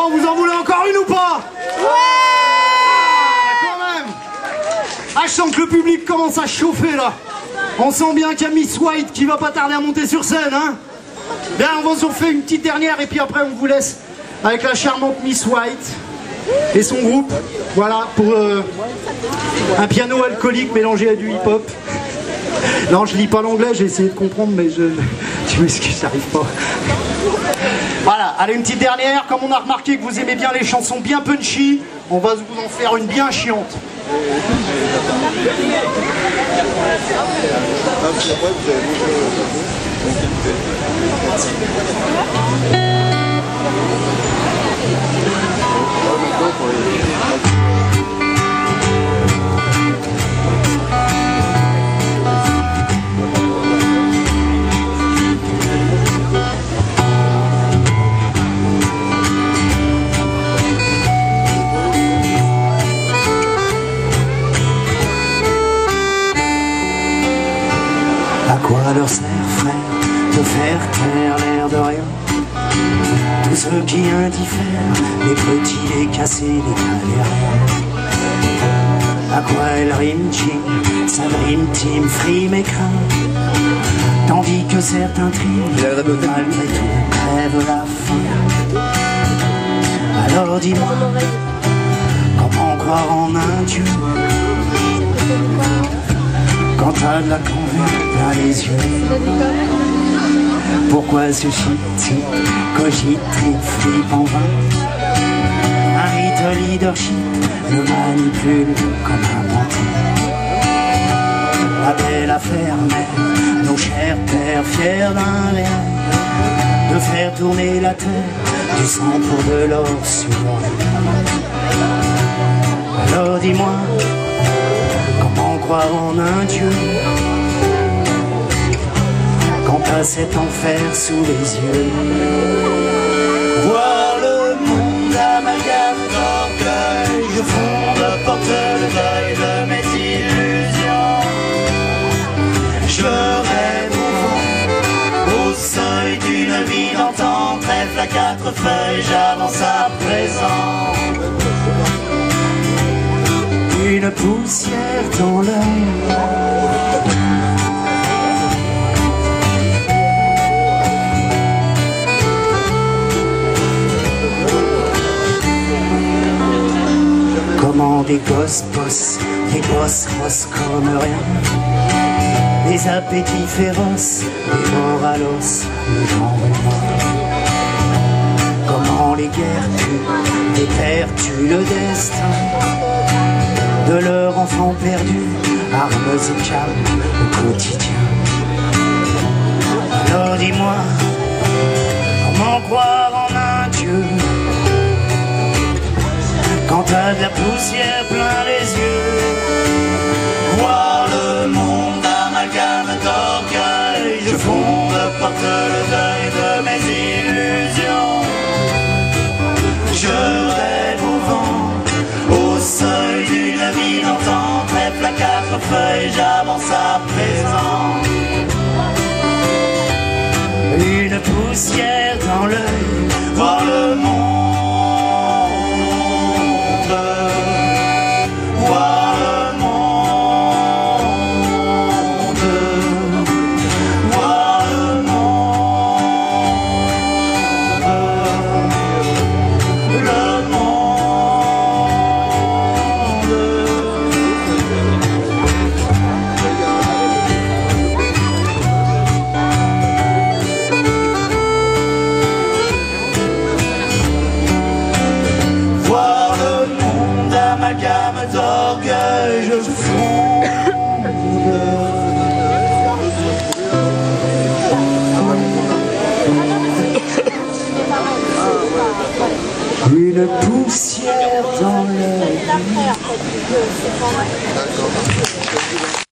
Bon, vous en voulez encore une ou pas? Ouais, quand même. Ah, je sens que le public commence à chauffer là. On sent bien qu'il y a Miss White qui va pas tarder à monter sur scène, hein. Bien, on va s'en faire une petite dernière et puis après on vous laisse avec la charmante Miss White et son groupe. Voilà, pour un piano alcoolique mélangé à du hip-hop. Non, je lis pas l'anglais, j'ai essayé de comprendre, mais je m'excuse, j'arrive pas. Voilà, allez, une petite dernière. Comme on a remarqué que vous aimez bien les chansons bien punchy, on va vous en faire une bien chiante. À leur sert, frère, de faire clair l'air de rien. Tous ceux qui indiffèrent, les petits, les cassés, les galériens. À quoi elle rime, Jim, sa dream team, frime et craint. Tandis que certains triment, malgré tout, crèvent la faim. Alors dis-moi, comment croire en un Dieu quand t'as de la convaincre dans les yeux? Pourquoi ce shit-tip, cogite-trip, flip en vain? Un rite leadership le manipule comme un pantin. La belle affaire mère, nos chers pères fiers d'un rien, de faire tourner la terre du sang pour de l'or sur l'air. Alors dis-moi, croire en un Dieu quand t'as cet enfer sous les yeux? Voir le monde amalgame d'orgueil, je fonde, porte le deuil de mes illusions. Je rêve au vent, au seuil d'une vie d'antan, trèfle à quatre feuilles, j'avance à présent. Une poussière dans l'œil. Comment des gosses bossent, des grosses rosses comme rien, des appétits féroces, des morts à l'os, le genre humain. Comment les guerres tuent, les terres tuent le destin de leur enfant perdu, armes et calmes au quotidien. Alors dis-moi, comment croire en un Dieu quand t'as de la poussière plein les yeux? Voir le monde amalgame d'orgueil, je fonde, porte le deuil de mes illusions. Je rêve au vent, au seuil du vie d'antan, trèfle à quatre feuilles, j'avance à présent. Une poussière dans l'œil, voir le monde, voir le monde, voir le monde, le monde. Une poussière dans l'œil.